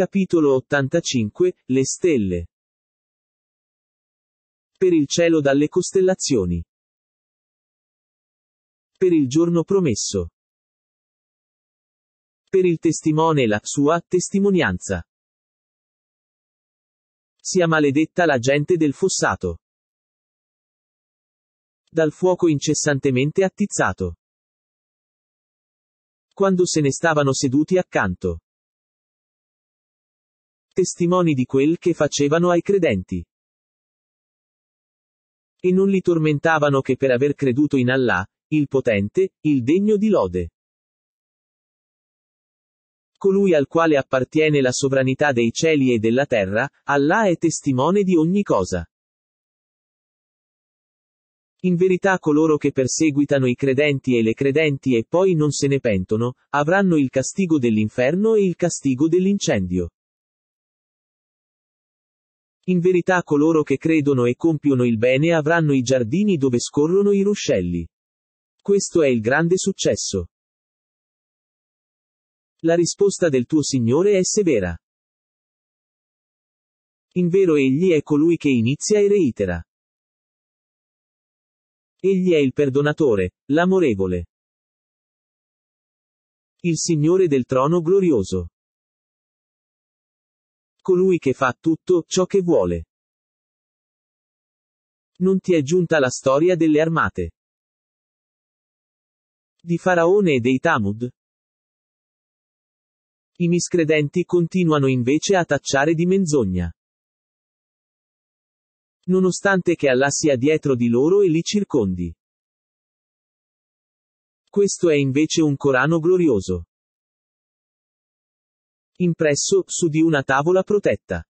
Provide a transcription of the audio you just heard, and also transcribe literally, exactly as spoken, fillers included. Capitolo ottantacinque, Le Stelle. Per il cielo dalle costellazioni. Per il giorno promesso. Per il testimone e la sua testimonianza. Sia maledetta la gente del fossato. Dal fuoco incessantemente attizzato. Quando se ne stavano seduti accanto. Testimoni di quel che facevano ai credenti. E non li tormentavano che per aver creduto in Allah, il potente, il degno di lode. Colui al quale appartiene la sovranità dei cieli e della terra, Allah è testimone di ogni cosa. In verità coloro che perseguitano i credenti e le credenti e poi non se ne pentono, avranno il castigo dell'inferno e il castigo dell'incendio. In verità coloro che credono e compiono il bene avranno i giardini dove scorrono i ruscelli. Questo è il grande successo. La risposta del tuo Signore è severa. Invero egli è colui che inizia e reitera. Egli è il perdonatore, l'amorevole. Il Signore del trono glorioso. Colui che fa tutto ciò che vuole. Non ti è giunta la storia delle armate. Di Faraone e dei Tamud? I miscredenti continuano invece a tacciare di menzogna. Nonostante che Allah sia dietro di loro e li circondi. Questo è invece un Corano glorioso. Impresso, su di una tavola protetta.